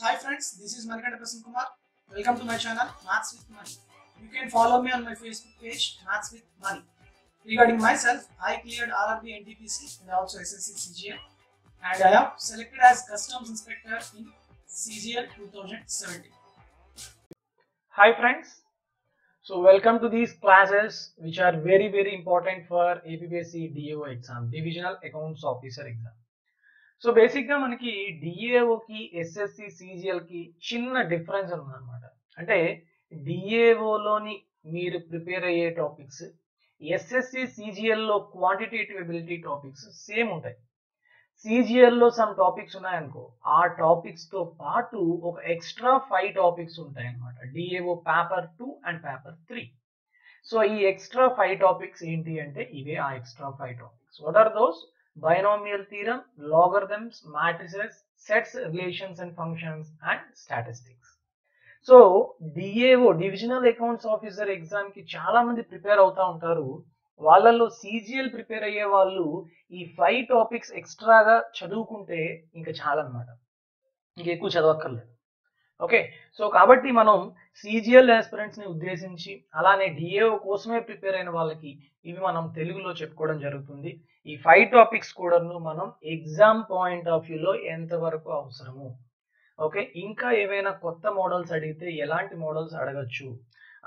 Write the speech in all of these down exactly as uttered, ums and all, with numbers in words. Hi friends, this is Manikanta Prasanna Kumar. Welcome to my channel Maths with Mani. You can follow me on my Facebook page Maths with Mani. Regarding myself, I cleared R R B N T P C and also S S C C G L, and I am selected as Customs Inspector in C G L twenty seventeen. Hi friends, so welcome to these classes which are very very important for A P P S C D A O exam, Divisional Accounts Officer exam. So బేసిక్గా మనకి డిఏఓకి SSC సిజిఎల్కి చిన్న difference ఉందన్నమాట. అంటే డిఏఓలోని మీరు prepare అయ్యే topics, SSC సిజిఎల్లో quantitative ability topics same ఉంటాయి. సిజిఎల్లో సమ్ టాపిక్స్ ఉన్నాయనుకో, ఆ టాపిక్స్తో పాటు ఒక ఎక్స్ట్రా ఫైవ్ టాపిక్స్ ఉంటాయి అనమాట DAO paper two and paper three. So ఈ ఎక్స్ట్రా ఫైవ్ టాపిక్స్ ఏంటి అంటే ఇవే ఆ extra five topics. What are those? Binomial theorem, logarithms, matrices, sets, relations and functions, and statistics. So D A O, Divisional Accounts Officer exam ki chaala mandi prepare avutha untaru. Vallallo C G L prepare ayye vallu ee five topics extra ga chaduvukunte inka chaala annamata, inka ekku chadavakkarledu. Okay, so కాబట్టి మనం CGL ఆస్పిరెంట్స్ని ఉద్దేశించి అలానే DAO కోసమే prepare అయిన వాళ్ళకి ఇవి మనం తెలుగులో చెప్పుకోవడం జరుగుతుంది. ఈ ఫైవ్ టాపిక్స్ కూడాను మనం ఎగ్జామ్ పాయింట్ ఆఫ్ వ్యూలో ఎంతవరకు అవసరము, ఓకే, ఇంకా ఏవైనా కొత్త మోడల్స్ అడిగితే ఎలాంటి మోడల్స్ అడగచ్చు,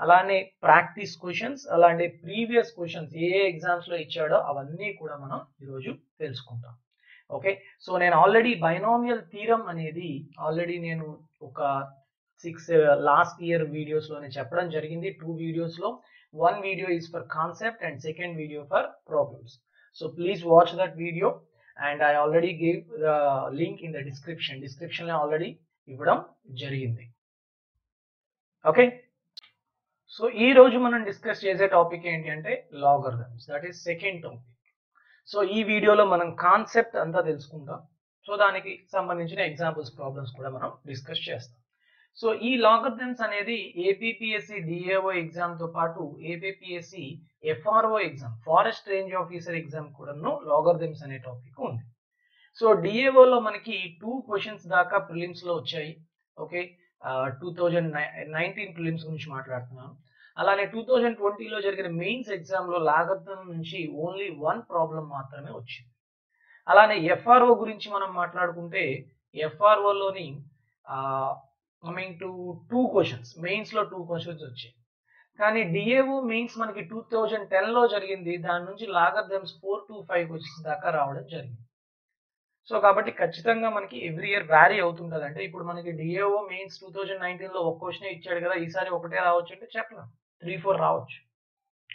అలానే ప్రాక్టీస్ క్వశ్చన్స్, అలానే ప్రీవియస్ క్వశ్చన్స్ ఏ ఏ ఎగ్జామ్స్లో ఇచ్చాడో అవన్నీ కూడా మనం ఈరోజు తెలుసుకుంటాం. ఓకే, సో నేను ఆల్రెడీ బైనామియల్ థీరం అనేది ఆల్రెడీ నేను ఒక సిక్స్ లాస్ట్ ఇయర్ వీడియోస్లోనే చెప్పడం జరిగింది. టూ వీడియోస్లో, one video is for concept and second video for problems. So please watch that video and I already give the link in the description, డిస్క్రిప్షన్లో already ఇవ్వడం జరిగింది. Okay, so ఈ రోజు మనం discuss చేసే టాపిక్ ఏంటి అంటే logarithms, that is second topic. So ఈ వీడియోలో మనం కాన్సెప్ట్ అంతా తెలుసుకుంటాం. సో దానికి సంబంధించిన ఎగ్జాంపుల్స్, ప్రాబ్లమ్స్ కూడా మనం డిస్కస్ చేస్తాం. సో ఈ లాగరిథమ్స్ అనేది ఏపీపీఎస్సి డిఏఓ ఎగ్జామ్తో పాటు APPSC FRO exam, forest range officer exam కూడాను లాగరిథమ్స్ అనే టాపిక్ ఉంది. సో డిఏఓలో మనకి టూ క్వశ్చన్స్ దాకా ప్రిలిమ్స్లో వచ్చాయి. Okay, two thousand nineteen prelims గురించి మాట్లాడుతున్నాను. అలానే టూ థౌజండ్ ట్వంటీలో జరిగిన మెయిన్స్ ఎగ్జామ్లో లాగర్థం నుంచి ఓన్లీ వన్ ప్రాబ్లం మాత్రమే వచ్చింది. అలానే ఎఫ్ఆర్ఓ గురించి మనం మాట్లాడుకుంటే ఎఫ్ఆర్ఓలోని కమింగ్ టు టూ క్వశ్చన్స్, మెయిన్స్లో టూ క్వశ్చన్స్ వచ్చాయి. కానీ డిఏఓ మెయిన్స్ మనకి టూ థౌజండ్ టెన్లో జరిగింది, దాని నుంచి logarithms four to five questions దాకా రావడం జరిగింది. సో కాబట్టి ఖచ్చితంగా మనకి ఎవ్రీ ఇయర్ వ్యారీ అవుతుంటుంది. అంటే ఇప్పుడు మనకి డిఏఓ మెయిన్స్ టూ థౌజండ్ నైన్టీన్లో ఒక క్వశ్చన్ ఇచ్చాడు కదా, ఈసారి ఒకటే రావచ్చు అంటే చెప్పలేం, త్రీ ఫోర్ రావచ్చు.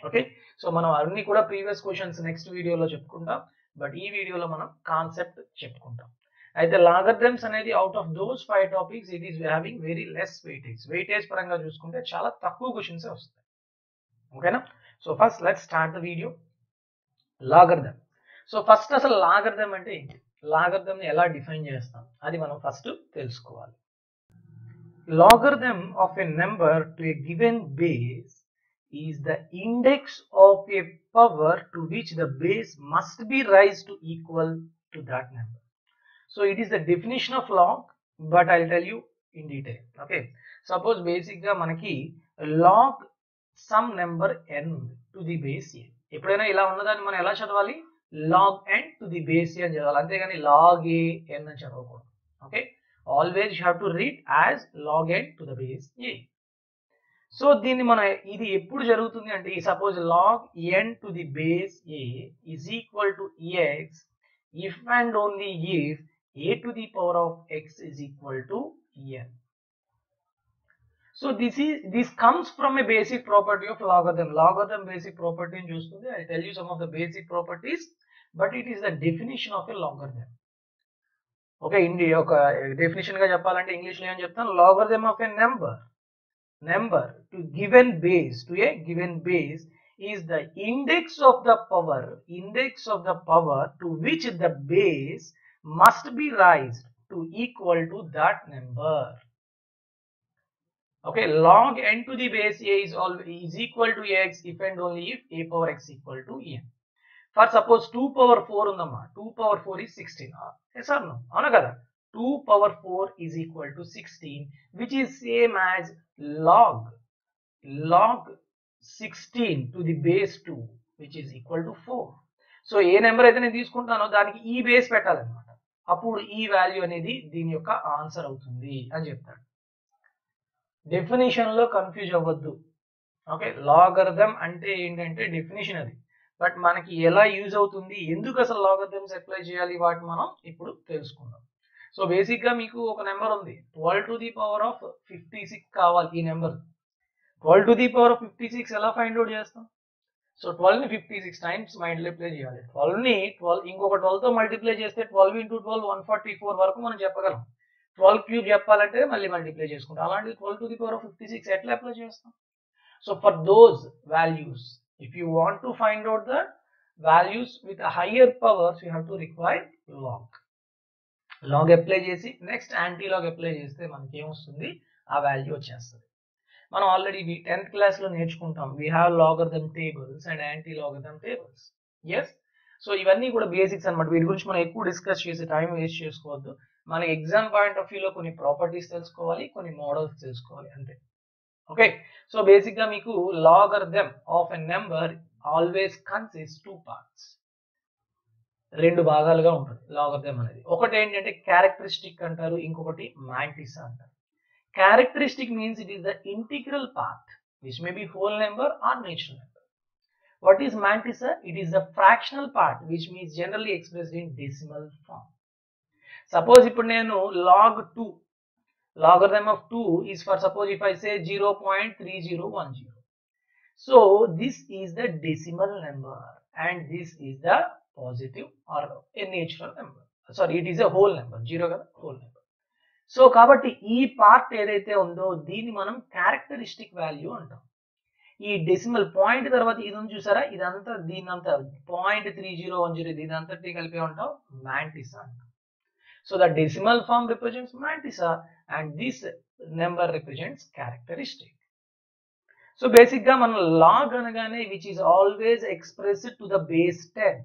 ఓకే, సో మనం అన్ని కూడా ప్రీవియస్ క్వశ్చన్స్ నెక్స్ట్ వీడియోలో చెప్పుకుంటాం, బట్ ఈ వీడియోలో మనం కాన్సెప్ట్ చెప్పుకుంటాం. అయితే లాగర్థమ్స్ అనేది out of those five topics it is having very less weightage. Weightage పరంగా చూసుకుంటే చాలా తక్కువ క్వశ్చన్స్ వస్తాయి. ఓకేనా, so first let's start the video logarithm. So first అసలు లాగర్థమ్ అంటే ఏంటి, లాగర్థమ్ని ఎలా డిఫైన్ చేస్తాం అది మనం ఫస్ట్ తెలుసుకోవాలి. Logarithm of a number to a given base is the index of a power to which the base must be raised to equal to that number. So it is the definition of log, but I'll tell you in detail. Okay. Suppose basic ga manaki log some number n to the base n. Eppudaina ila unnadani mana ela chadavali, log n to the base n chadavali, ante gaani log a n ani chadavakodu. Okay. Always you have to read as log n to the base a. So దీన్ని మన ఇది ఎప్పుడు జరుగుతుంది అంటే ఈ suppose log n to the base a is equal to ex if and only if a to the power of x is equal to n. So this is this comes from a basic property of logarithm. Logarithm basic property ని చూస్తుంది. I'll tell you some of the basic properties, but it is the definition of a logarithm. Okay, ఇండి ఒక డెఫినేషన్గా చెప్పాలంటే ఇంగ్లీష్లో ఏం చెప్తాను, logarithm of a number number to given base to a given base is the index of the power index of the power to which the base must be raised to equal to that number. Okay, log n to the base a is always is equal to ax if and only if a power x equal to n. For suppose two power four ఉందమ్మా, two power four is sixteen, yes or no, అవునా కదా? two power four is equal to sixteen, which is same as log log sixteen to the base two, which is equal to four. So a number aithe nenu teeskuntaano daniki e base pettali annamata, appudu e value anedi deeni yokka answer avutundi ani cheptadu. Definition lo confuse avvaddu. Okay, logarithm ante entante definition adi, but manaki ela use avutundi, enduku asalu logarithms apply cheyali vaati manam ippudu telusukundam. So basically meeku oka number undi twelve to the power of fifty-six kavali, ee number twelve to the power of fifty-six ela find out chestam. So twelve ni fifty-six times mind multiply cheyali, twelve ni twelve inkoka twelve tho multiply chesthe twelve into twelve one forty-four varaku manam cheppagalam, twelve cube cheppalante malli multiply cheskuntam, alandi twelve to the power of fifty-six etla apply chestam. So for those values, if you want to find out the values with a higher powers, you have to require log log apply chesi next anti log apply chesthe manaki em vastundi, aa value vachestadi. మనం already tenth class లో నేర్చుకుంటాం, we have logarithm tables and anti logarithm tables. yes, so ఇవన్నీ కూడా basics అన్నమాట. వీటి గురించి మనం ఎక్కువ డిస్కస్ చేసి టైం వేస్ట్ చేసుకోవద్దు. మన ఎగ్జామ్ పాయింట్ ఆఫ్ వ్యూ లో కొన్ని ప్రాపర్టీస్ తెలుసుకోవాలి, కొన్ని మోడల్స్ తెలుసుకోవాలి, అంతే. ఓకే, సో బేసిక్ గా మీకు logarithm of a number always consist two parts, రెండు భాగాలుగా ఉంటుంది లాగరిథం అనేది. ఒకటి ఏంటంటే క్యారెక్టరిస్టిక్ అంటారు, ఇంకొకటి మాగ్నిస్ అంటారు. Characteristic means it is the integral part, which may be whole number or natural number. What is mantissa? It is the fractional part, which means generally expressed in decimal form. Suppose if I know log two, logarithm of two is for, suppose if I say zero point three zero one zero. So this is the decimal number and this is the positive or a natural number. Sorry, it is a whole number, zero is a whole number. So కాబట్టి ఈ part ఏదైతే ఉందో దీన్ని మనం characteristic value అంటాం. ఈ decimal point తర్వాత ఇది ఉంది చూసారా, ఇదంతా దీనంతా point three zero one zero ఇదంతా కలిపే ఉంటాం mantissa. So the decimal form represents mantissa and this number represents characteristic. So basic గా మనం లాగ్ అనగానే which is always expressed to the base ten,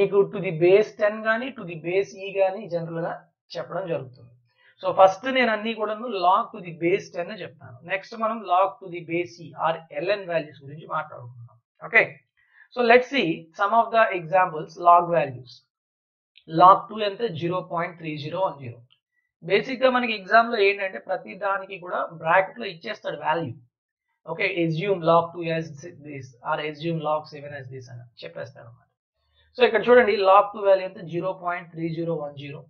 మీకు టు ది బేస్ టెన్ కానీ to the base e కానీ general గా చెప్పడం జరుగుతుంది. So first నేను అన్ని కూడా log to the base ten చెప్తాను, నెక్స్ట్ మనం log to the base e or LN values గురించి మాట్లాడుకుందాం. Okay, so let's see some of the examples log values. Log two ఎంత, zero point three zero one zero. Basic గా మనకి exam లో ఏంటంటే ప్రతి దానికి కూడా బ్రాకెట్ లో ఇచ్చేస్తాడు value. Okay, assume log two as this or assume log seven as this అని చెప్పేస్తాడు అనమాట. సో ఇక్కడ చూడండి లాగ్ టూ వాల్యూ ఎంత, zero point three zero one zero,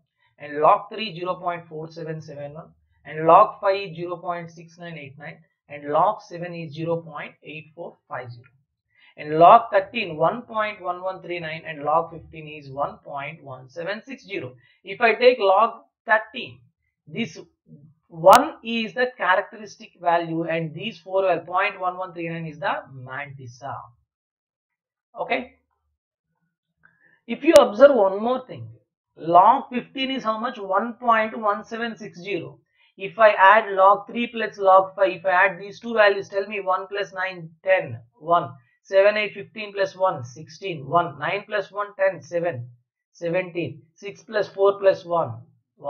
and log three zero point four seven seven one, and log five zero point six nine eight nine, and log seven is zero point eight four five zero, and log thirteen one point one one three nine, and log fifteen is one point one seven six zero. If I take log thirteen, this one is the characteristic value and these four zero point one one three nine is the mantissa. Okay, if you observe one more thing, log fifteen is how much, one point one seven six zero. If I add log three plus log five, if I add these two values, tell me one plus nine ten one, seven eight fifteen plus one sixteen one, nine plus one ten seven seventeen, six plus four plus one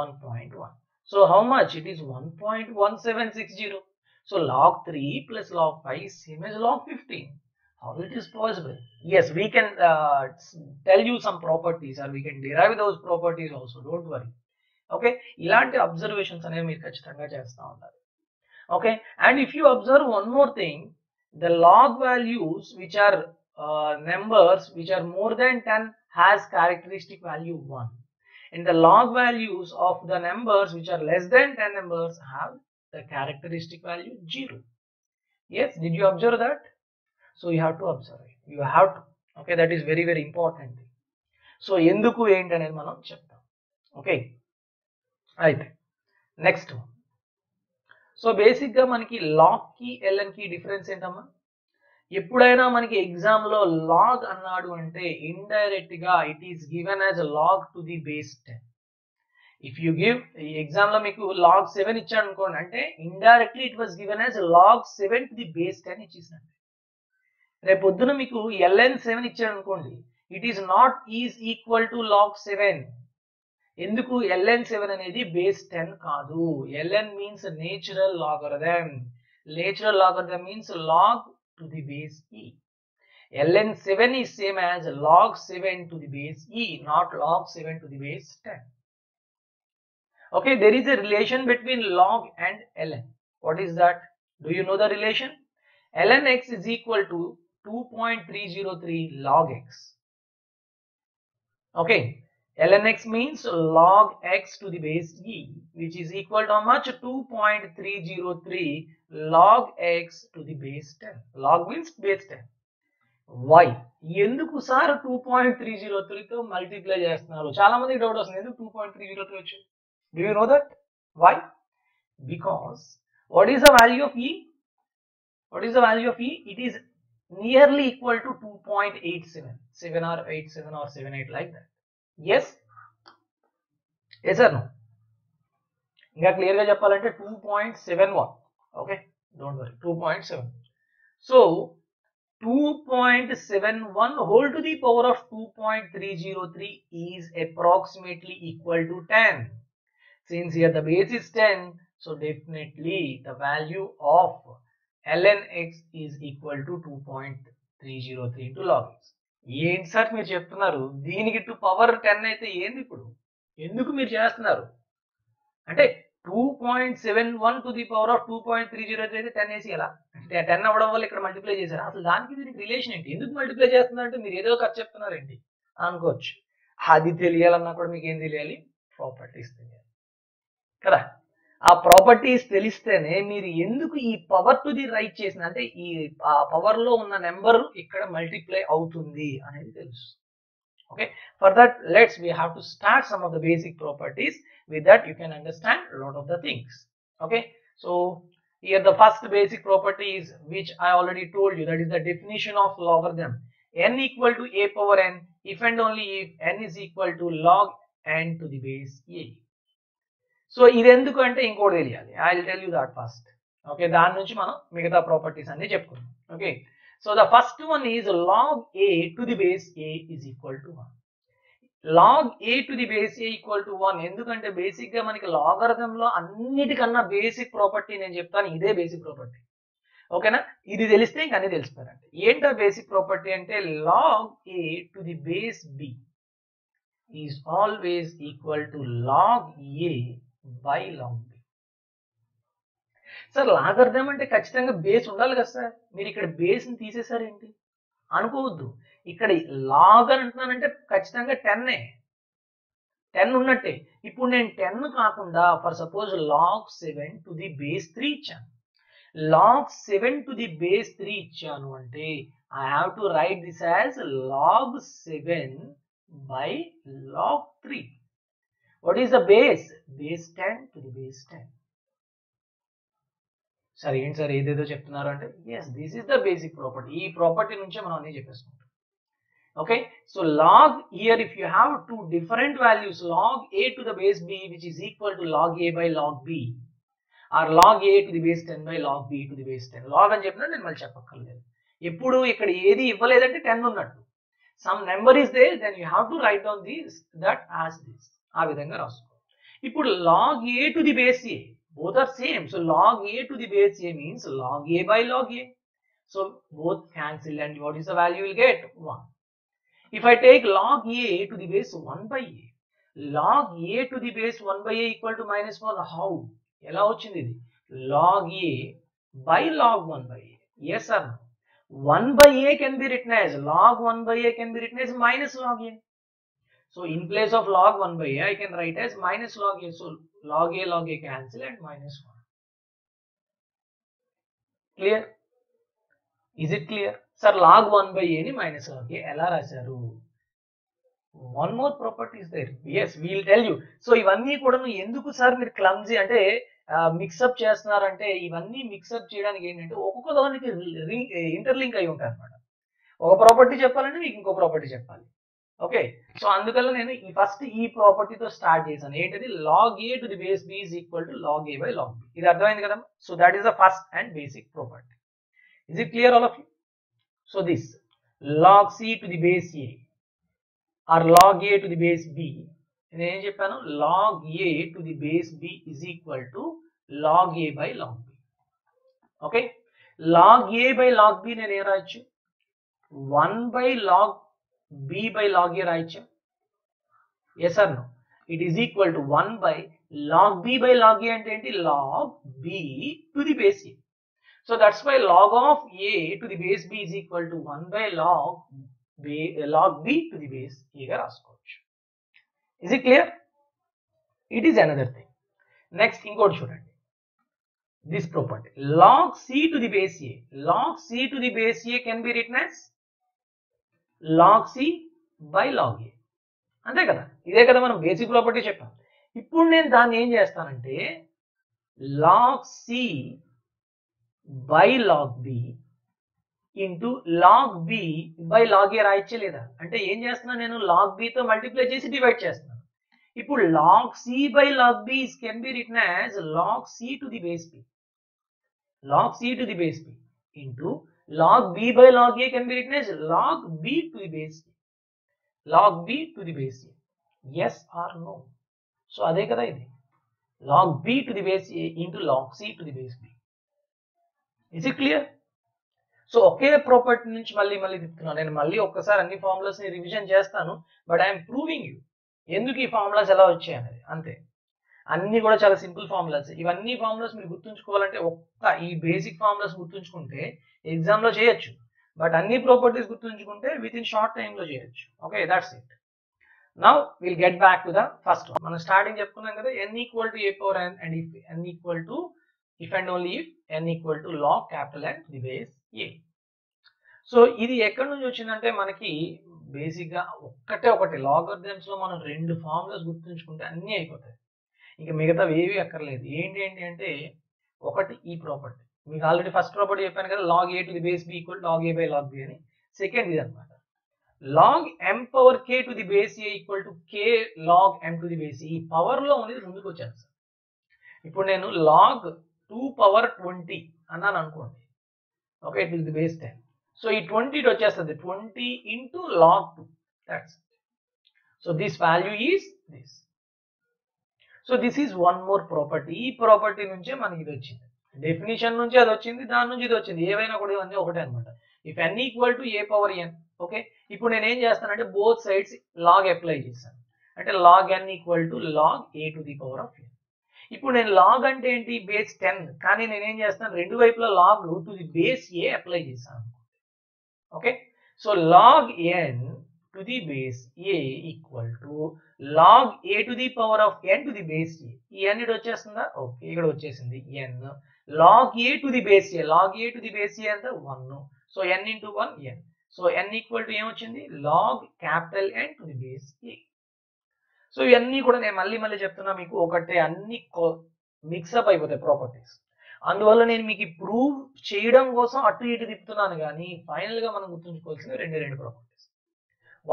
one point one. So how much it is, one point one seven six zero. So log three plus log five is same as log fifteen. How it is possible? Yes, we can uh, tell you some properties or we can derive those properties also, don't worry. Okay, ilanti observations ane meer kachithanga chestha unnaru. Okay, and if you observe one more thing, the log values which are uh, numbers which are more than ten has characteristic value one, and the log values of the numbers which are less than ten numbers have the characteristic value zero. Yes, did you observe that? So you have to observe it, you have to. Okay, that is very very important. So enduku enti anedi manam cheptam. Okay, right, next one. So basic ga maniki log ki ln ki difference entama, eppudaina maniki exam lo log annadu ante indirect ga it is given as log to the base ten. If you give exam lo meeku log seven ichchadu anukondi ante indirectly it was given as log seven to the base ten ichchadu. రేపు పొద్దున మీకు LN seven ఇచ్చాడు అనుకోండి, it is not is equal to log seven, ఎందుకు L N seven అనేది base ten కాదు. Ln means natural logarithm. Natural logarithm means log to the base e. L N seven is same as log seven to the base e, not log seven to the base ten. Okay, there is a relation between log and L N. What is that? Do you know the relation? Ln x is equal to two point three zero three log x. Okay, Ln x means log x to the base e, which is equal to how much? two point three zero three log x to the base ten. Log means base ten. Why? ఎందుకు sir two point three zero త్రీతో multiply చేస్తున్నారు? చాలా మందికి doubt వస్తుంది ఎందుకు two point three zero three వచ్చింది. Do you know that why? Because what is the value of e? What is the value of e? It is nearly equal to two point eight seven seven or eight seven or seven eight like that. Yes yes sir. ఇంకా క్లియర్గా చెప్పాలంటే two point seven one. Okay don't worry, two point seven. So two point seven one whole to the power of two point three zero three is approximately equal to ten. Since here the base is ten, so definitely the value of ln x is equal to two point three zero three into log x. Yen sir meer cheptunnaru deeniki to power ten aithe endi ippudu enduku meer chestunaru ante two point seven one to the power of two point three zero three అయితే ten వేసి ఎలా అంటే ten అవ్వడం వల్ల ఇక్కడ multiply చేశారు. అసలు దానికి దీనికి రిలేషన్ ఏంటి? ఎందుకు మల్టిప్లై చేస్తున్నారంటే మీరు ఏదో ఖర్చు చెప్తున్నారండి అనుకోవచ్చు. అది తెలియాలన్నా కూడా మీకు ఏం తెలియాలి? ప్రాపర్టీస్ తెలియాలి కదా. ఆ ప్రాపర్టీస్ తెలిస్తేనే మీరు ఎందుకు ఈ పవర్ టు ది రైట్ చేసిన అంటే ఈ పవర్లో ఉన్న నెంబర్ ఇక్కడ మల్టిప్లై అవుతుంది అనేది తెలుసు. Okay, for that let's we have to start some of the basic properties. With that you can understand a lot of the things. Okay, so here the first basic property is which I already told you, that is the definition of logarithm. N equal to a power n if and only if n is equal to log n to the base a. So idenduku ante inkodu teliyali. I will tell you that first. Okay, dan nunchi manam migata properties anni cheptunnam. Okay, so the first one is log a to the base a is equal to one. Log a to the base a equal to one. ఎందుకంటే basic గా మనకి లాగరిథంలో అన్నిటికన్నా basic property నేను చెప్తాను, ఇదే basic property. ఓకేనా? ఇది తెలిస్తే ఇంకా అన్ని తెలుస్తారండి. ఏంటో బేసిక్ ప్రాపర్టీ అంటే log a to the base b is always equal to log a by log b. Sir logarithm అంటే ఖచ్చితంగా బేస్ ఉండాలి కదా సార్, మీరు ఇక్కడ బేస్ని తీసేసారేంటి అనుకోవద్దు. ఇక్కడ లాగ్ అని అంటున్నానంటే ఖచ్చితంగా టెన్నే, టెన్ ఉన్నట్టే. ఇప్పుడు నేను టెన్ కాకుండా for suppose log seven to the base three ఇచ్చాను. Log seven to the base three ఇచ్చాను అంటే I have to write this as log seven by log three. What is the base? Base ten to the base ten. Sir ఏంటి sir ఏదేదో చెప్తున్నారు అంటే yes this is the basic property. ఈ property నుంచే మనం అన్నీ చెప్పేసుకుంటాం. Okay, so log year if you have two different values log A to the base B which is equal to log A by log B or log A to the base ten by log B to the base ten. Log అని చెప్పినా నేను మళ్ళీ చెప్పక్కర్లేదు. ఎప్పుడు ఇక్కడ ఏది ఇవ్వలేదంటే ten ఉన్నట్టు. Some number is there then you have to write down this that as this. ఆ విధంగా రాసుకో. ఇప్పుడు log A to the base A both are same, so log a to the base a means log a by log a, so both cancel and what is the value you will get? one. If I take log a to the base one by a, log a to the base one by a equal to minus one. How? Ela ochindi idi log a by log one by a. Yes or no? one by a can be written as log one by a can be written as minus log a. So in place of log one by a I can write as minus log a. So log a log a cancel and minus one. Clear? Is it clear? Sir log one by a ni minus log a ela rasaru. One more property is there. Yes, we will tell you. So ivanni kodanu enduku sir meer clumsy ante mix up chestunaru ante ivanni mix up cheyadaniki entante okokka daaniki interlink ayi untaru anamata. Oka property cheppalante meeku inko property cheppali. Okay, so అందుకల్లా నేను ఈ first ఈ ప్రాపర్టీతో start చేశాను. ఏంటది? Log A to the base b is equal to log A by log b. ఇది అర్థమైంది కదా. So that is the first and basic property. Is it clear all of you? So this log c to the base a or log A to the base b నేను చెప్పాను log a to the base b is equal to log a by log b. okay, log a by log b నేను ఏ రాయచ్చు one by log b by log a రాయచ్చు. yes or no? it is equal to one by log b by log a అంటే ఏంటి log b to the base a. so that's why log of a to the base b is equal to one by log b log b to the base a గా రాసుకోవచ్చు. is it clear? it is another thing. next inkodu chudandi this property log c to the base a. log c to the base a can be written as log c by log a. అంతే కదా, ఇదే కదా మనం basic property చెప్పాం. ఇప్పుడు నేను దాన్ని ఏం చేస్తానంటే log c by log b into log b by log a రాయచ్చలేదా అంటే ఏం చేస్తున్నాను నేను log b తో మల్టిప్లై చేసి డివైడ్ చేస్తున్నాను. ఇప్పుడు log c by log b is can be written as log c to the base b. log c to the base b into log b by log a can be written as log b to the base b. log b to the base a. yes or no? so adhe kada idi log b to the base a into log c to the base b. is it clear? so okay property nunchi malli malli diptunna nenu malli okkasari anni formulas ni revision chestanu but I am proving you enduku ee formulas ela vachayi anadi ante anni kuda chaala simple formulas. ivanni formulas meeru gurtunchukovalante okka ee basic formulas gurtunchukunte exam lo cheyachu. But any properties gurtunchukunte within short time lo cheyachu. Okay, that's it. Now we'll get back to the first one. Mana starting cheptunnam kada n equal to a power n and if n equal to if and only if n equal to log capital N to the base a. so idi ekkada nunchi ochindante manaki basic ga okkate okate logarithms lo manam rendu formulas gurtunchukunte anni ayipotayi. inga migata vevi akkaraledu. enti enti ante okati ee property మీకు already first property చెప్పాను కదా log a to the base b equal log a by log b అని. Second ఇది అన్నమాట log m power k to the base a equal to k log m to the base e. Power లో ఉన్నది ముందుకు వచ్చేది sir. ఇప్పుడు నేను log two power twenty అన్నాను అనుకోండి. Okay, it will the base ten. So ఈ ట్వంటీ వచ్చేస్తుంది twenty into log two. That's so this value is this. So this is one more property. ఈ ప్రాపర్టీ నుంచే మనకి ఇది వచ్చింది. డెఫినేషన్ నుంచి అది వచ్చింది, దాని నుంచి ఇది వచ్చింది. ఏవైనా కూడా ఇవన్నీ ఒకటే అనమాట. If n equal to a power n. Okay, ఇప్పుడు నేను ఏం చేస్తానంటే బోత్ సైడ్స్ లాగ్ అప్లై చేశాను అంటే log n equal to log A to the power of n. ఇప్పుడు నేను లాగ్ అంటే ఏంటి బేస్ టెన్, కానీ నేనేం చేస్తాను రెండు వైపులా log to the base a apply చేశాను. Okay, so log n to the base a equal to log A to the power of n to the base a. ఈ ఎన్ ఇటు వచ్చేస్తుందా? ఓకే, ఇక్కడ వచ్చేసింది ఎన్. log a to the base a, log a to the base a and the one. No, so n into one n. so n equal to em ochindi log capital N to the base a. so iyanni kuda nenu malli malli cheptunna meeku okate anni mix up ayipotayi properties. అందువల్ల నేను మీకు prove చేయడం కోసం అటు ఇటు తిప్పుతున్నాను, కానీ final గా మనం గుర్తుంచుకోవాల్సిన రెండు రెండు ప్రాపర్టీస్.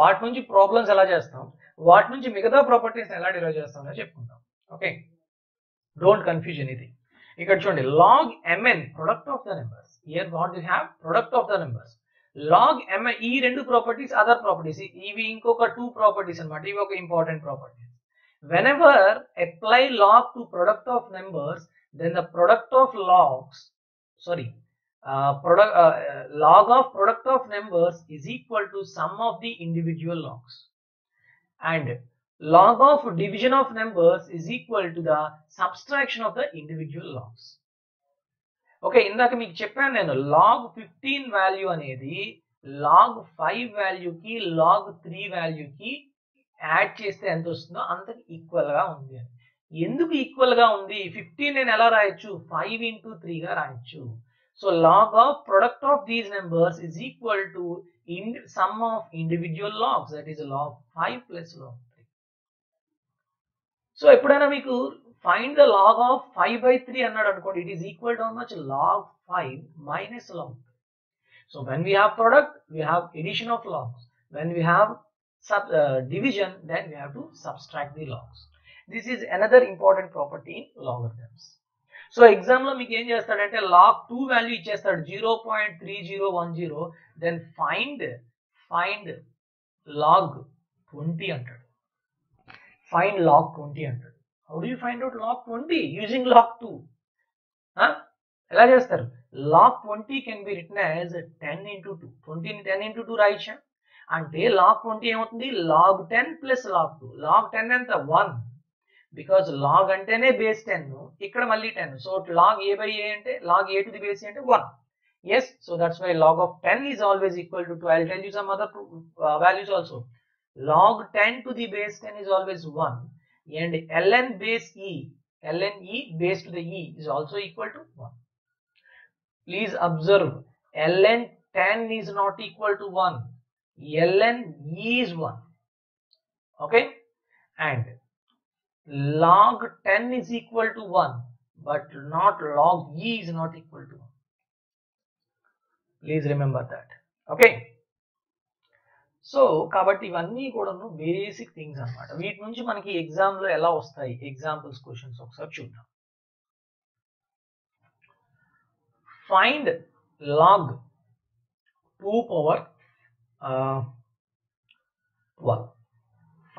వాటి నుంచి ప్రాబ్లమ్స్ ఎలా చేస్తాం, వాటి నుంచి మిగతా ప్రాపర్టీస్ ఎలా డిరైవ్ చేస్తామో చెప్పుకుందాం. Okay, don't confuse anything. ఇక్కడ చూడండి log mn product of the numbers. here what we have product of the numbers log mn. ఈ రెండు ప్రాపర్టీస్ అదర్ ప్రాపర్టీస్, ఇవి ఇంకొక టూ ప్రాపర్టీస్ అన్నమాట. ఇవి ఒక important properties. whenever apply log to product of numbers then the product of logs sorry uh, product uh, log of product of numbers is equal to sum of the individual logs and log of division of numbers is equal to the subtraction of the individual logs. okay, ఇందాక మీకు చెప్పాను నేను log fifteen value అనేది log five value కి log three value కి add చేస్తే ఎంత వస్తుందో అంతకి ఈక్వల్ గా ఉంది. ఎందుకు ఈక్వల్ గా ఉంది? fifteen నేను ఎలా రాయొచ్చు five into three గా రాయొచ్చు. so log of product of these numbers is equal to in sum of individual logs, that is log five plus log. So ఎప్పుడైనా మీకు find the log of five by three అన్నాడు అనుకోండి, it is equal to much log five minus log. So when we have product we have addition of logs, when we have sub division then we have to subtract the logs. This is another important property in logarithms. So ఎగ్జామ్లో మీకు ఏం చేస్తాడంటే log two value ఇచ్చేస్తాడు zero point three zero one zero then find find log twenty అంటాడు. find log twenty अंटाडु. How do you find out log twenty? Using log two. Huh? ఎలా చేస్తారు? Log twenty can be written as ten into two. twenty ని ten into two రాయొచ్చు. అంటే log twenty ఏమవుతుంది? log ten plus log two. log ten ఎంత? one. because log అంటేనే base ten, ఇక్కడ మళ్ళీ ten. so log a by a అంటే log a to the base a అంటే one. yes, so that's why log of ten is always equal to two. I'll tell you some other uh, values also. log ten to the base ten is always one, and ln base e, ln e base to the e is also equal to one. please observe, ln ten is not equal to one, ln e is one. okay, and log ten is equal to one, but not log e is not equal to one. Please remember that. Okay. So, kabatti ivanni kodanu basic things anamata. Veet nunchi manaki exam lo ela vastayi examples questions okasari chuddam. Find log two power uh, twelve.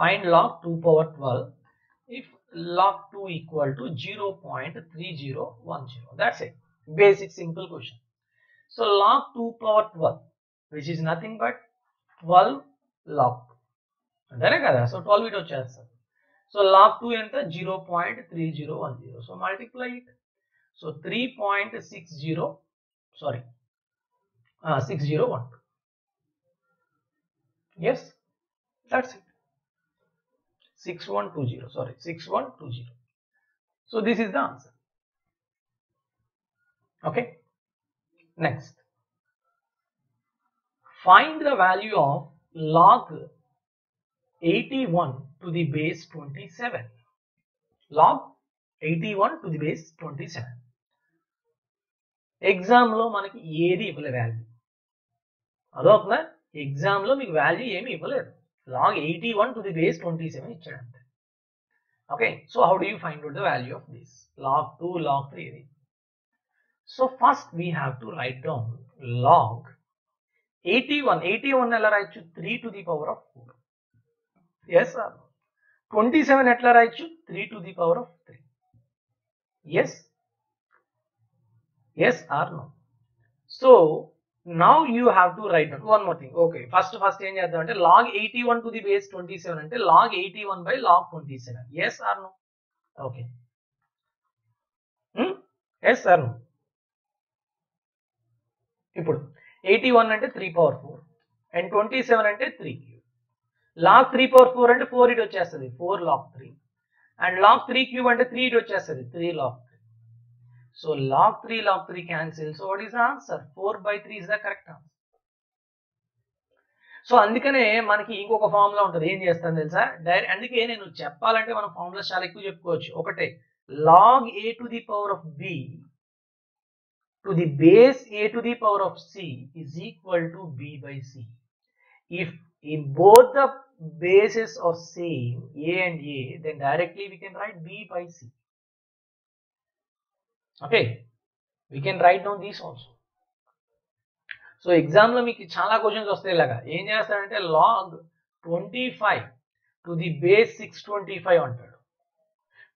Find log two power twelve. If log two equal to zero point three zero one zero, that's it. Basic simple question. So log two power twelve, which is nothing but twelve log two. That is correct. So twelve it will change. So log two enter zero point three zero one zero. So multiply it. So three point six zero. Sorry, uh, six zero one. Yes, that's it. six one two zero, sorry, six one two zero. So this is the answer. Okay, next, find the value of log eighty-one to the base twenty-seven. Log eighty-one to the base twenty-seven. Exam lo manaki edi ivale value adokna, exam lo meeku value em ivaledu. Log eighty-one to the base twenty-seven ichchadante. Okay, so how do you find out the value of this? Log two, log three. So first we have to write down log eighty-one eighty-one ella rayachu, three to the power of four. Yes sir. twenty-seven ella rayachu, three to the power of three. Yes, yes or no? So now you have to write down one more thing. Okay, first first em cheddam ante log eighty-one to the base twenty-seven ante log eighty-one by log twenty-seven. Yes or no? Okay. hmm? Yes or no? Ippudu eighty-one ante three power four and twenty-seven ante three cube. log three power four ante four it vachestadi, four log three, and log three cube ante three it vachestadi, three log. So log three, log three cancel. So what is the answer? four by three is the correct answer. So andukane manaki inkoka formula untadi, em chestam telusa direct. Andike nenu cheppalante mana formula chaala ekku cheppukochu. Okate log a to the power of b to the base a to the power of c is equal to b by c if in both the bases are same, a and a, then directly we can write b by c. Okay, we can write down these also. So exam lo meeku chaala questions vastayi laga em chestarante log twenty-five to the base six twenty-five antadu.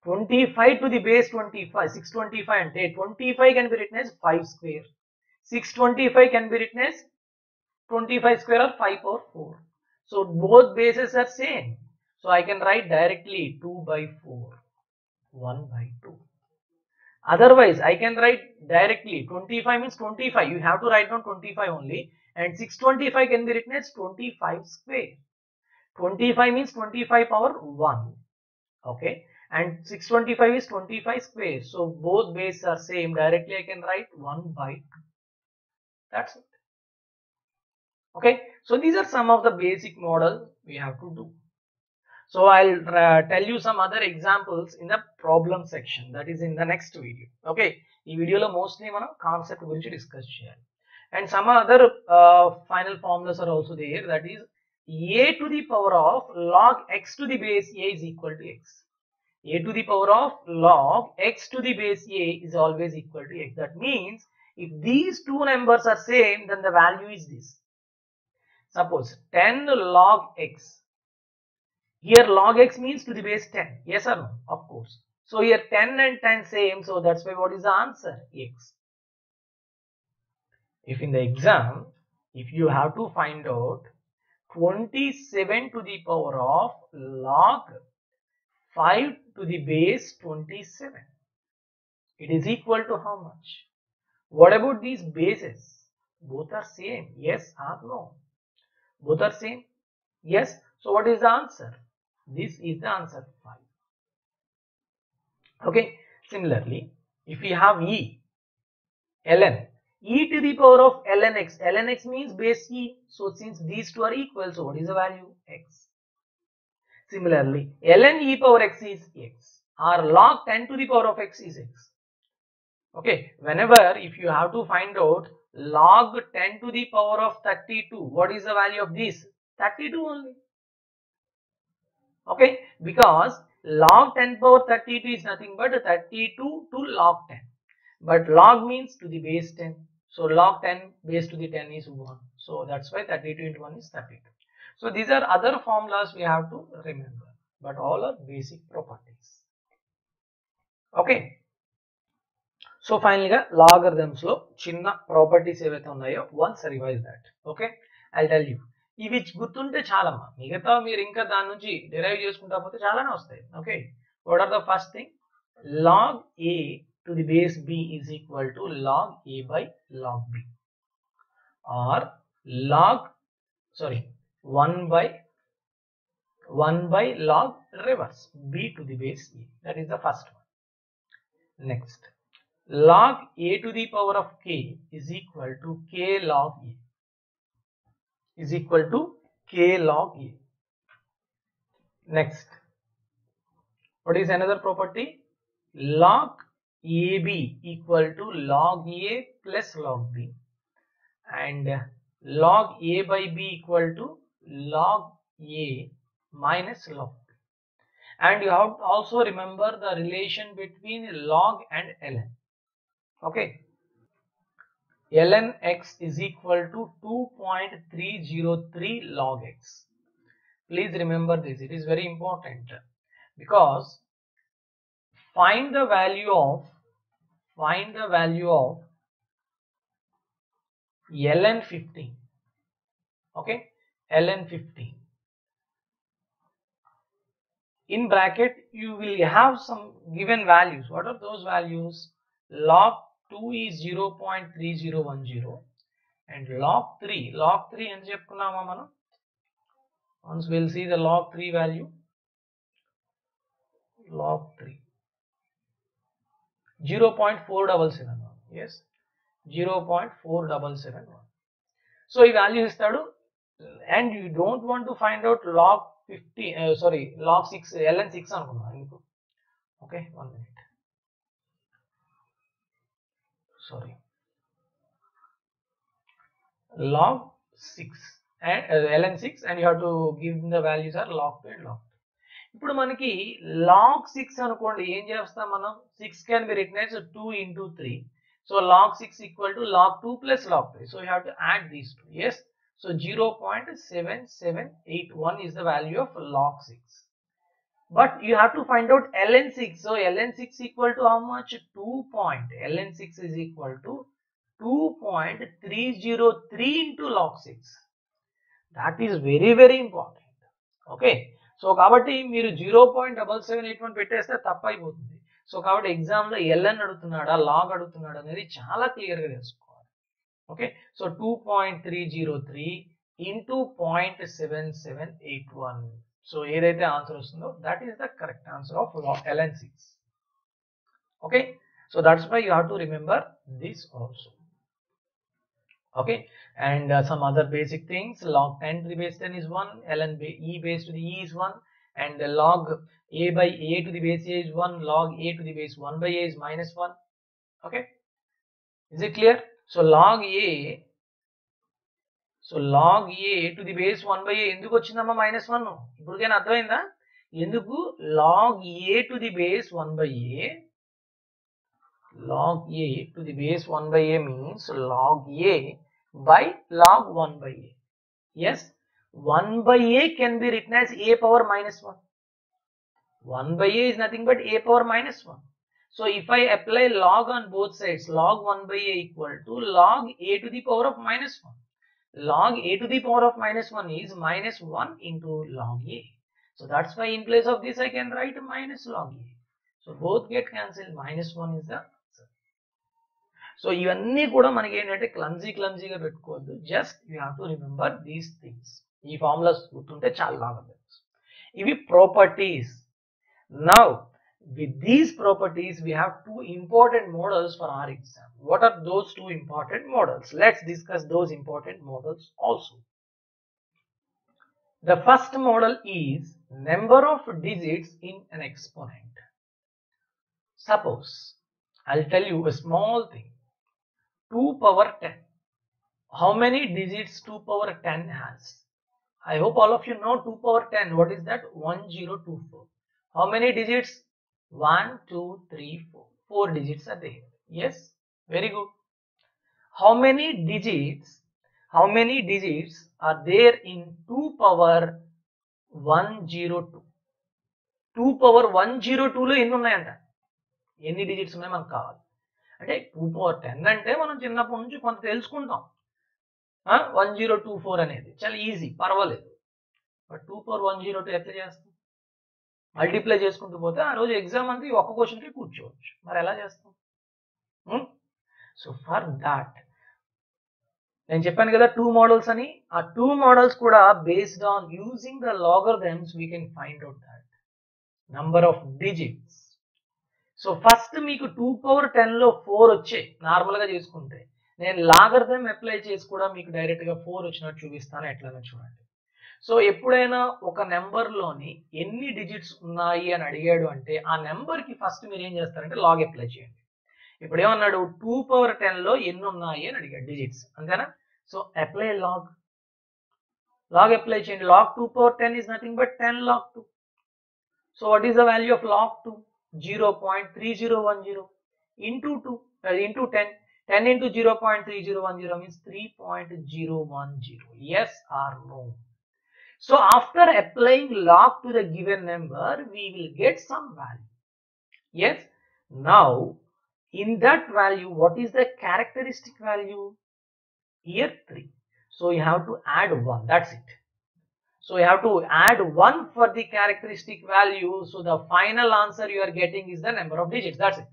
twenty-five to the base twenty-five, six twenty-five ante twenty-five can be written as five square, six twenty-five can be written as twenty-five square or five power four. So both bases are same, so I can write directly two by four, one by two. Otherwise I can write directly twenty-five means twenty-five, you have to write down twenty-five only, and six twenty-five can be written as twenty-five square. twenty-five means twenty-five power one. Okay, and six twenty-five is twenty-five square, so both bases are same. Directly I can write one by two. That's it. Okay, so these are some of the basic model we have to do. So I'll uh, tell you some other examples in the problem section, that is in the next video. Okay, ee video lo mostly mana concept gurinchi discuss cheyali, and some other uh, final formulas are also there, that is a to the power of log x to the base a is equal to x. A to the power of log x to the base a is always equal to x. That means if these two numbers are same, then the value is this. Suppose ten log x Here log x means to the base ten. Yes or no? Of course. So here ten and ten same. So that's why what is the answer? X. If in the exam, if you have to find out twenty-seven to the power of log five to the base twenty-seven, it is equal to how much? What about these bases? Both are same. Yes or no? Both are same. Yes. So what is the answer? This is the answer five. Okay. Similarly, if we have e, ln, e to the power of ln x. Ln x means base e. So since these two are equal, so what is the value? X. Similarly, ln e power x is x. Or log ten to the power of x is x. Okay. Whenever if you have to find out log ten to the power of thirty-two, what is the value of this? thirty-two only. Okay, because log ten power thirty-two is nothing but thirty-two to log ten, but log means to the base ten, so log ten base to the ten is one, so that's why thirty-two into one is thirty-two. So these are other formulas we have to remember, but all are basic properties. Okay, so finally logarithms lo chinna properties evaithe unnayo once revise that. Okay, I'll tell you. ఇవి గుర్తుంటే చాలమ్మా, మిగతా మీరు ఇంకా దాని నుంచి derive చేసుకుంటా పోతే చాలానే వస్తాయి. Okay, what are the first thing? Log A to the base b is equal to log A by log B, or log sorry one by one by log reverse b to the base a. That is the first one. Next log A to the power of k is equal to k log a. Is equal to k log a. Next, what is another property? Log ab equal to log a plus log b, and log a by b equal to log a minus log b. And you have to also remember the relation between log and ln. Okay. ln x is equal to two point three zero three log x. Please remember this, it is very important, because find the value of find the value of ln fifteen. Okay, ln fifteen, in bracket you will have some given values. What are those values? Log two is zero point three zero one zero and log three, log three and cheptunnama manam. Once we will see the log three value. Log three zero point four seven seven one. Yes, zero point four seven seven one. So ee value istadu, and you don't want to find out log fifty uh, sorry log six ln six anukunna. Okay, one minute. Sorry, log six and uh, ln six, and you have to give the values are log two and log two. Ippudu manaki log six anukondi, em chestam manam? six can be written as two into three, so log six equal to log two plus log three, so you have to add these two. Yes, so zero point seven seven eight one is the value of log six, but you have to find out ln six. So ln six equal to how much? two point, ln six is equal to two point three zero three into log six. That is very very important. Okay, so kabatti meeru zero point seven seven eight one petteste tappai potundi. So kabatti exam lo ln adutunada log adutunada anedi chaala clear ga telusukovali. Okay, so two point three zero three into zero point seven seven eight one. So here is the answer, that is the correct answer of ln six. Okay, so that's why you have to remember this also. Okay, and uh, some other basic things. Log ten to the base ten is one, ln e base to the e is one, and the log a by a to the base a is one, log a to the base one by a is minus one. Okay, is it clear? So log a, so log a to the base one by a enduku ochindamma minus one. Ippudukena arthamainda enduku log a to the base one by a, log a to the base one by a means log a by log one by a. Yes, one by a can be written as a power minus one. one by a is nothing but a power minus one. So if I apply log on both sides, log one by a equal to log a to the power of minus one. Log a to the power of minus one is minus one into log a. So that's why in place of this I can write minus log a. So both get cancelled. Minus one is the answer. So ivanni kuda manaki entante clumsy clumsy ga pettukodu. Just you have to remember these things. Ee formulas gurtunte chaala laga telusu. Ivi properties. Now with these properties we have two important models for our exam. What are those two important models? Let's discuss those important models also. The first model is number of digits in an exponent. Suppose I'll tell you a small thing. two power ten. How many digits two power ten has? I hope all of you know two power ten. What is that? one thousand twenty-four. How many digits? one, two, three, four. four digits are there. Yes, very good. How many digits? How many digits are there in two power one hundred two? two power one hundred two lo ennu unnayanta. ఎన్ని digits ఉన్నాయి మనకు కావాలి అంటే two power ten అంటే మనం చిన్నప్పటి నుంచి కొంత తెలుసుకుంటాం. one thousand twenty-four అనేది చాలా ఈజీ, పర్వాలేదు. But two power one hundred two ఎట్లా చేస్తాం? మల్టిప్లై చేసుకుంటూ పోతే ఆ రోజు ఎగ్జామ్ అంతా ఈ ఒక్క క్వశ్చన్కి కూర్చోవచ్చు. మరి ఎలా చేస్తాం? సో ఫర్ దాట్ నేను చెప్పాను కదా టూ మోడల్స్ అని. ఆ టూ మోడల్స్ కూడా based on using the logarithms we can find out that number of digits. So first మీకు టూ పవర్ టెన్ లో ఫోర్ వచ్చాయి నార్మల్గా చేసుకుంటే. నేను లాగరిథం అప్లై చేసి కూడా మీకు డైరెక్ట్గా ఫోర్ వచ్చినట్టు చూపిస్తాను, ఎట్లనో చూడండి. సో ఎప్పుడైనా ఒక నెంబర్లోని ఎన్ని డిజిట్స్ ఉన్నాయి అని అడిగాడు అంటే ఆ నెంబర్కి ఫస్ట్ మీరు ఏం చేస్తారంటే లాగ్ అప్లై చేయండి. ఇప్పుడు ఏమన్నాడు? టూ పవర్ టెన్ లో ఎన్ని ఉన్నాయి అని అడిగాడు డిజిట్స్, అంతేనా? So apply log, log apply చేయండి. Log two power ten is nothing but ten log two. So what is the value of log two? zero point three zero one zero into two uh, into ten ten into zero point three zero one zero means three point zero one zero. Yes or no? So after applying log to the given number we will get some value. Yes. Now in that value what is the characteristic value? Here three. So you have to add one, that's it. So you have to add one for the characteristic value. So the final answer you are getting is the number of digits. That's it.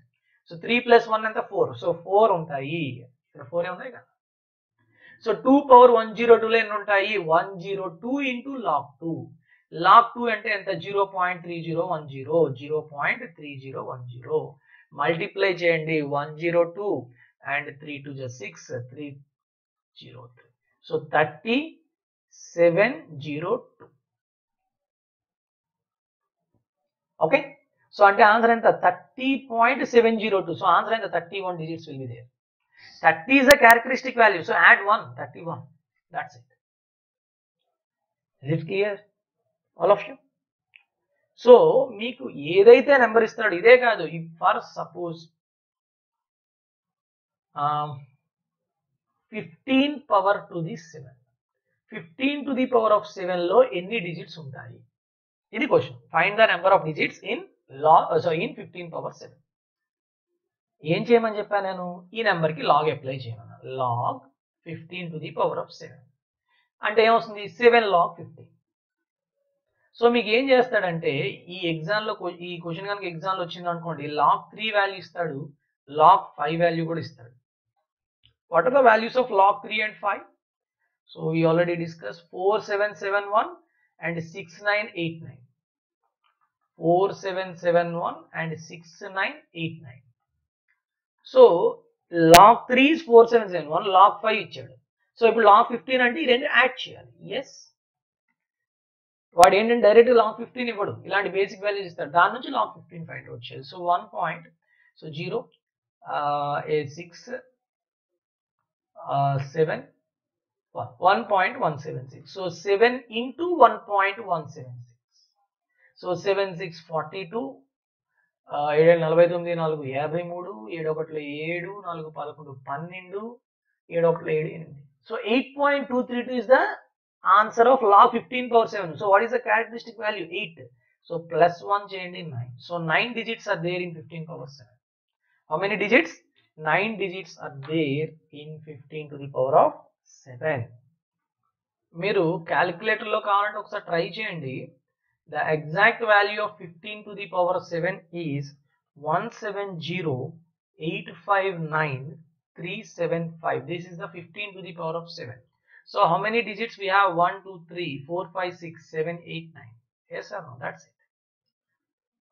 So three plus one and the four. So four untayi. So four untayi ka. So two power one hundred two le untayi one hundred two into log two. Log two ante anta zero point three zero one zero. zero point three zero one zero. Multiply cheyandi one hundred two and three to the six. three hundred three. So thirty seven zero two. Okay, so ante answer enta thirty point seven zero two. So answer enta thirty-one digits will be there. Thirty is a characteristic value, so add one, thirty-one. That's it. Is it clear, all of you? So meeku edaithe number istadu ide kaadu. If for suppose um, fifteen power to the seven. fifteen to the power of seven లో ఎన్ని digits ఉంటాయి? ఇది question. Find the number of digits in in fifteen power seven. ఏం చేయమని చెప్పాను నేను? ఈ నెంబర్కి లాగ్ అప్లై చేయమన్నా. Log fifteen to the power of seven అంటే ఏమొస్తుంది? Seven log fifteen. సో మీకు ఏం చేస్తాడంటే ఈ ఎగ్జామ్లో ఈ క్వశ్చన్ కనుక ఎగ్జామ్లో వచ్చింది అనుకోండి, లాగ్ త్రీ వాల్యూ ఇస్తాడు, లాగ్ ఫైవ్ వాల్యూ కూడా ఇస్తాడు. What are the values of log three and five? So we already discussed four seven seven one and six nine eight nine. four seven seven one and six nine eight nine. So log three is four seven seven one, log five is chadu. So if log fifteen ante ee rendu add cheyali. Yes. What end and direct log fifteen ivadu. Ilanti basic values istadu. Dani nunchi log fifteen find out cheyali. So one point. So zero uh, a six uh, seven. one point one seven six. So seven into one point one seven six. So seven six forty-two. So eight point two three two is the answer of log fifteen power seven. So what is the characteristic value? eight. So plus one chained in nine. So nine digits are there in fifteen power seven. How many digits? nine digits are there in fifteen to the power of seven. Meeru calculator lo kavalante oksa try cheyandi. The exact value of fifteen to the power seven is one seven zero eight five nine three seven five. This is the fifteen to the power of seven. So how many digits we have? one two three four five six seven eight nine. Yes or no? That's it.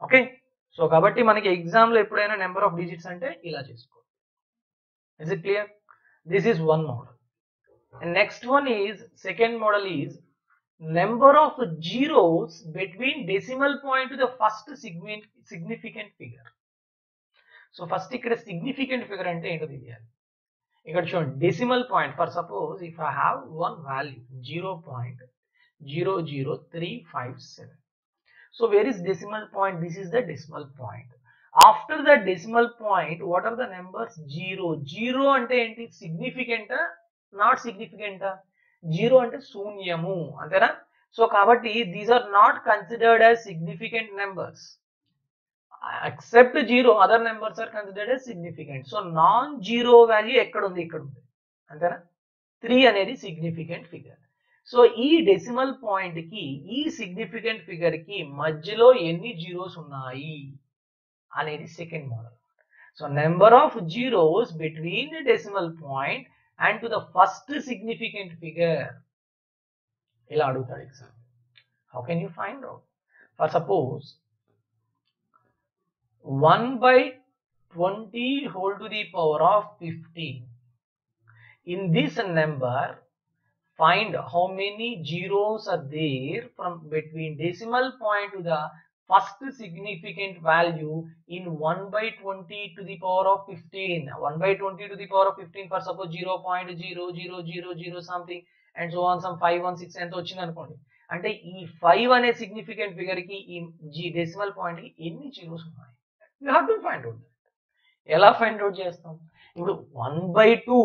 Okay, so kabatti manaki exam lo eppudaina number of digits ante ila chesko. Is it clear? This is one model, and next one is second model is number of zeros between decimal point to the first significant figure. So first ikkada significant figure ante ento teliyali. Ikkada chudandi decimal point, for suppose if I have one value zero point zero zero three five seven. So where is decimal point? This is the decimal point. After the decimal point, what are the numbers? Zero zero ante enti? Significant a not significant a? Zero ante shunyamu antena. So kabatti these are not considered as significant numbers. Except zero, other numbers are considered as significant. So non zero value ekkada undi ikkada undi antena. three anedi significant figure. So ఈ decimal point కి ఈ significant figure కి మధ్యలో ఎన్ని zeros ఉన్నాయి అనేది second model. So number of zeros between the decimal point and to the first significant figure ఇలా అడుగుతాడు exam. How can you find out? For suppose one by twenty whole to the power of fifteen. In this number find how many zeros are there from between decimal point to the first significant value in one by twenty to the power of fifteen. one by twenty to the power of fifteen, for suppose zero point zero zero zero zero something and so on, some five one six and so on అనుకోండి. అంటే ఈ five అనే significant figure కి ఈ decimal point కి ఎన్ని zeros ఉన్నాయి? You have to find out. ఎలా find out చేస్తాం? ఇప్పుడు one by two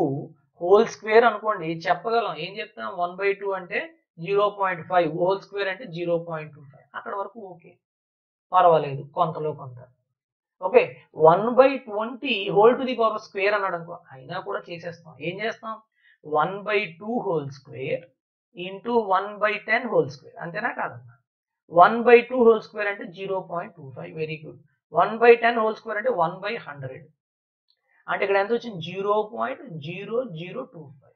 whole square అనుకోండి, చెప్పగలం. ఏం చెప్తాం? వన్ బై టూ అంటే zero point five, whole square అంటే జీరో పాయింట్ టూ ఫైవ్. అక్కడ వరకు ఓకే, పర్వాలేదు, కొంతలో కొంత okay. One by twenty whole to the power square అన్నాడు అనుకో, అయినా కూడా చేసేస్తాం. ఏం చేస్తాం? One by two whole square into one by ten whole square, అంతేనా కాదన్నా? One by two whole square అంటే zero point two five, very good. One by ten whole square అంటే వన్ బై హండ్రెడ్, అంటే ఇక్కడ ఎంత వచ్చింది? Zero point zero zero two five.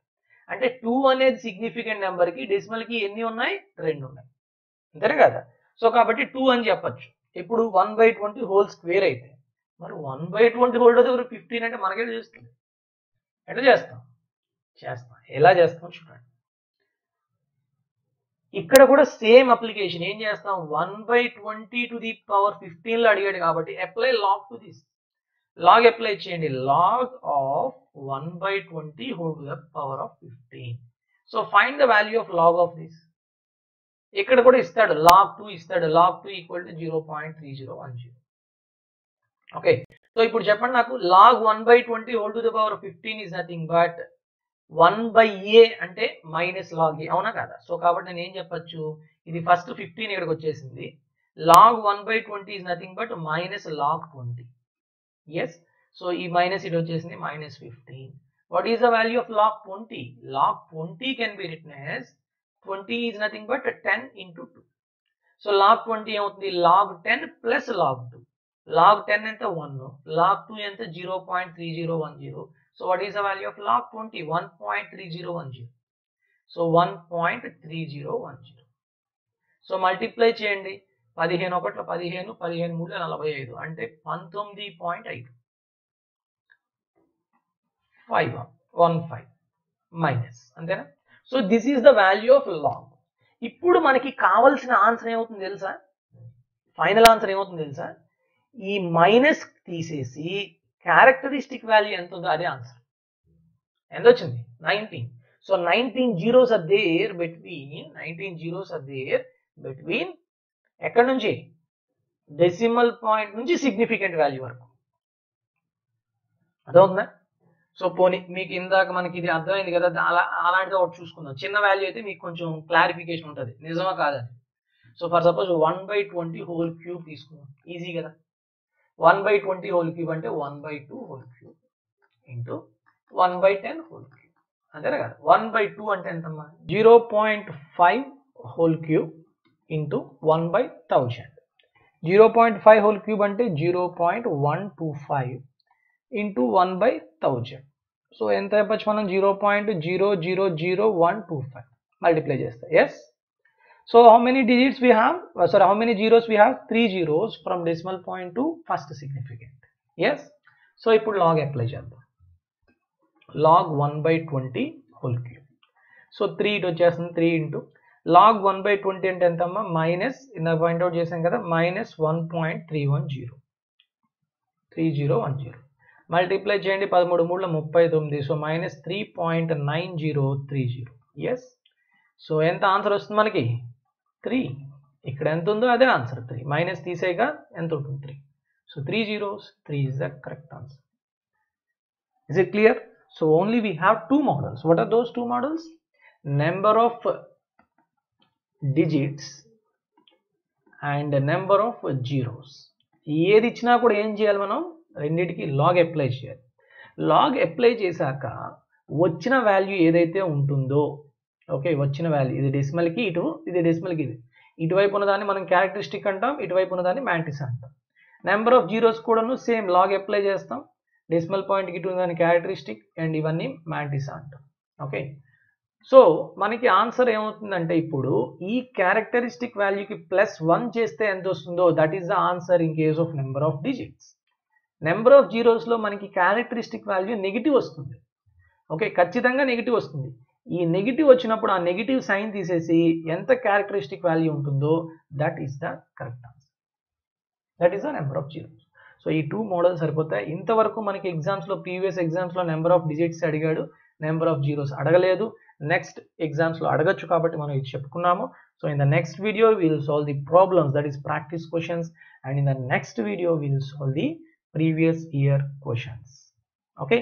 అంటే two అనేది సిగ్నిఫికెంట్ నెంబర్ కి డెసిమల్ కి ఎన్ని ఉన్నాయి? రెండు ఉన్నాయి, అంతేనా కదా? సో కాబట్టి టూ అని చెప్పచ్చు. ఇప్పుడు one by twenty whole square అయితే, మరి వన్ బై ట్వంటీ హోల్ దగ్గర ఫిఫ్టీన్ అంటే మనకే తెలుస్తుంది. ఎట్లా చేస్తాం? చేస్తాం ఎలా చేస్తాం చూడండి. ఇక్కడ కూడా సేమ్ అప్లికేషన్. ఏం చేస్తాం? One by twenty to the power fifteen లో అడిగాడు కాబట్టి apply log to this. Log apply చేయండి, log of one by twenty whole to the power of fifteen. So find the value of log of this. ఇక్కడ కూడా ఇస్తాడు log two ఇస్తాడు, log two equal to zero point three zero one zero. Okay, so ఇప్పుడు చెప్పండి నాకు, log one by twenty whole to the power of fifteen is nothing but one by a అంటే minus log ఏ, అవునా కదా? So కాబట్టి నేను ఏం చెప్పచ్చు, ఇది ఫస్ట్ ఫిఫ్టీన్ ఇక్కడికి వచ్చేసింది, log one by twenty is nothing but minus log twenty. Yes, so e minus it is minus fifteen. What is the value of log twenty? Log twenty can be written as twenty is nothing but ten into two. So log twenty is log ten plus log two. Log ten is one, log two is zero point three zero one zero. So what is the value of log twenty? one point three zero one zero. So one point three zero one zero. So multiply cheyandi. పదిహేను ఒకట్ల పదిహేను, పదిహేను మూడు నలభై ఐదు, అంటే పంతొమ్మిది point ఐదు. ఫైవ్ వన్ ఫైవ్ మైనస్, అంతేనా? So this is the value of log. ఇప్పుడు మనకి కావాల్సిన ఆన్సర్ ఏమవుతుంది తెలుసా? ఫైనల్ ఆన్సర్ ఏమవుతుంది తెలుసా? ఈ మైనస్ తీసేసి క్యారెక్టరిస్టిక్ వాల్యూ ఎంత ఉందో అదే ఆన్సర్. ఎంత వచ్చింది? Nineteen. So nineteen zeros are there between nineteen zeros are there between ఎక్కడ నుంచి? డెసిమల్ పాయింట్ నుంచి సిగ్నిఫికెంట్ వాల్యూ వరకు, అర్థమవుతుందా? सो पोनी मीकु इंदाक मनकी इदि अर्थमैंदि कदा अला अलांटिदि ओकटि चूसुकुंदाम चिन्न वाल्यू अयिते मीकु कोंచెం क्लारिफिकेशन उंटदि निजमा कादा so for suppose one by twenty whole cube तीसुकुंदाम ఈజీ कदा one by twenty whole cube अंटे one by two whole cube into one by ten whole cube अंतేనా కదా वन बाय टू అంటే ఎంత అమ్మా zero point five whole cube into one by one thousand zero point five whole cube అంటే zero point one two five into one by one thousand so ఎంత అయిపోచ్చు మనం zero point zero zero zero one two five multiply చేస్తా yes so how many digits we have uh, sorry how many zeros we have three zeros from decimal point to first significant yes so ఇప్పుడు log apply చేద్దాం log one by twenty whole cube so three it వచ్చేస్తుంది three into log one by twenty అంటే ఎంత అమ్మ minus in point out చేసాం కదా minus one point three one zero three zero one zero multiply చేయండి పదమూడు మూడు ముప్పై తొమ్మిది so minus three point nine zero three zero yes so ఎంత ఆన్సర్ వస్తుంది మనకి త్రీ ఇక్కడ ఎంత ఉందో అదే ఆన్సర్ త్రీ మైనస్ తీసేయగా ఎంత ఉంటుంది three so three zeros three is the correct answer is it clear so only we have two models what are those two models number of digits and number of zeros ఏది ఇచ్చినా కూడా ఏం చేయాలి మనం రెండిటికి లాగ్ అప్లై చేయాలి log apply చేశాక వచ్చిన వాల్యూ ఏదైతే ఉంటుందో ఓకే వచ్చిన వాల్యూ ఇది డెసిమల్ కి ఇటు ఇది డెసిమల్ కి ఇది ఇటువైపు ఉన్న దాన్ని మనం క్యారెక్టరిస్టిక్ అంటాం ఇటువైపు ఉన్న దాన్ని మాట్రిక్స్ అంటాం నెంబర్ ఆఫ్ జీరోస్ కూడాను సేమ్ లాగ్ అప్లై చేస్తాం डेसिमल पॉइंट की टूंगा कैरेक्टरिस्टिक एंड इवन्नी मैट्रिक्स ओके सो मन की आंसर एमవుతుందంటే ఇప్పుడు ఈ క్యారెక్టరిస్టిక్ వాల్యూ కి ప్లస్ वन చేస్తే ఎంత వస్తుందో that is the answer in case of number of digits number of zeros లో మనకి క్యారెక్టరిస్టిక్ వాల్యూ నెగటివ్ వస్తుంది ఓకే ఖచ్చితంగా నెగటివ్ వస్తుంది ఈ నెగటివ్ వచ్చినప్పుడు ఆ నెగటివ్ సైన్ తీసేసి ఎంత క్యారెక్టరిస్టిక్ వాల్యూ ఉంటుందో that is the correct answer that is the number of zeros so ఈ టూ మోడల్స్ సరిపోతాయి ఇంతవరకు మనకి ఎగ్జామ్స్ లో ప్రీవియస్ ఎగ్జామ్స్ లో నెంబర్ ఆఫ్ డిజిట్స్ అడిగాడు నెంబర్ ఆఫ్ జీరోస్ అడగలేదు నెక్స్ట్ ఎగ్జామ్స్ లో అడగొచ్చు కాబట్టి మనం ఇది చెప్పుకున్నాము so in the next video we will solve the problems that is practice questions and in the next video we will solve the previous year questions okay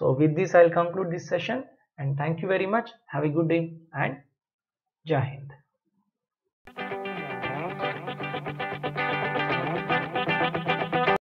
so with this I will conclude this session and thank you very much have a good day and జై హింద్